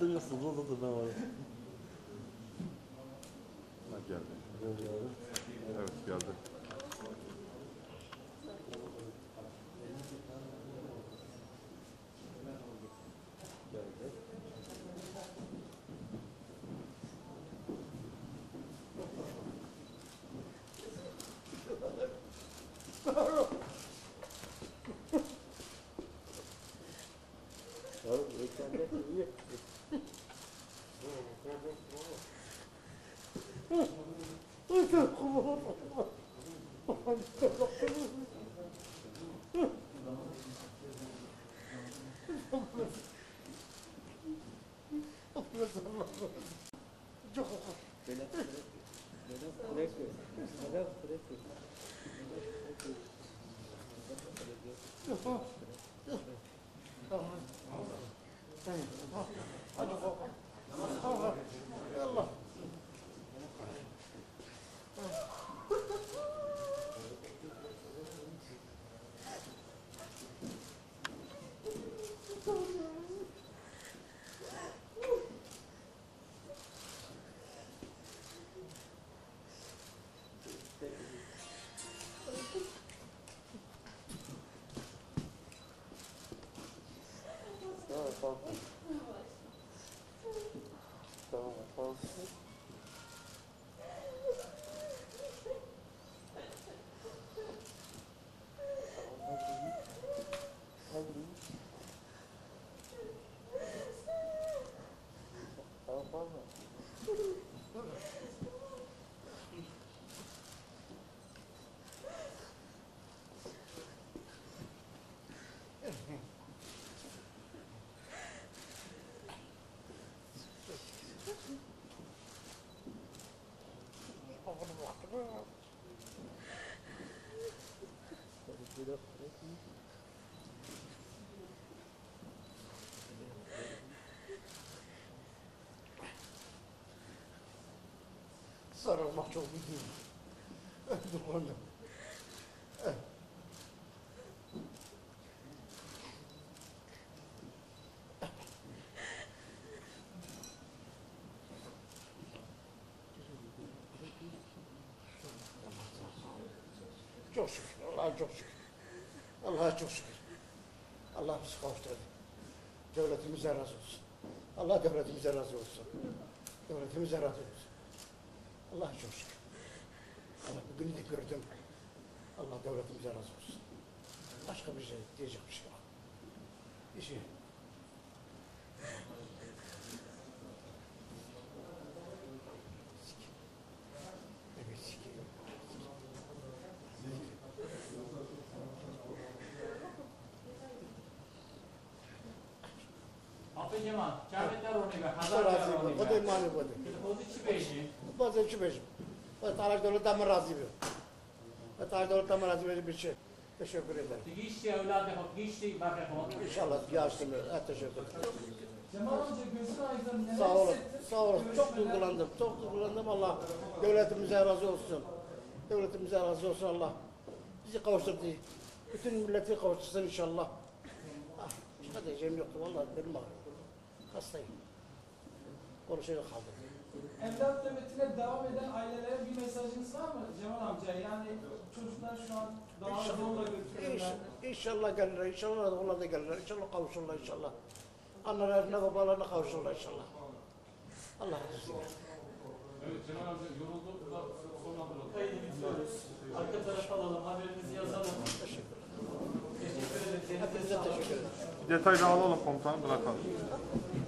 Duruyorsun, buldun ben oraya. Geldi. Evet, geldi. Sarılmak çok güzel. Dur oğlum. Çok şükür, Allah'a çok şükür. Allah'a çok şükür. Allah bizi kavuşturdu. Devletimize razı olsun. Allah devletimize razı olsun. Devletimize razı olsun. Allah'a çok şükür. Allah bugünü de gördüm. Allah devletimize razı olsun. Başka bir şey diyecek bir şey var. İşi. Tarih devletten mi razı ediyor? Tarih devletten mi razı ediyor bir şey? Teşekkür ederim. İnşallah yaşlısın. Teşekkür ederim. Sağ olun. Sağ olun. Çok duygulandım. Çok duygulandım. Allah devletimize razı olsun. Devletimize razı olsun Allah. Bizi kavuşturdu. Bütün milleti kavuştursun inşallah. Başka diyeceğim yoktu. Vallahi benim ağrım. Hastayım. Konuşacak kaldım. Evlat nöbetine devam eden ailelere bir mesajınız var mı Cemal amca? Yani çocuklar şu an daha zorla götürüyorlar. İnşallah gelirler, inşallah onlar da gelirler, inşallah kavuşurlar inşallah. Annelerine babalarına kavuşurlar inşallah. Allah razı olsun. Evet Cemal amca yoruldu da sonra bırakalım. Kaydı bitiriyoruz. Arka tarafa alalım, haberinizi yazalım. Teşekkür ederim. Teşekkür ederim. Hepinize teşekkür ederim. Detaylı alalım komutanım bırakalım.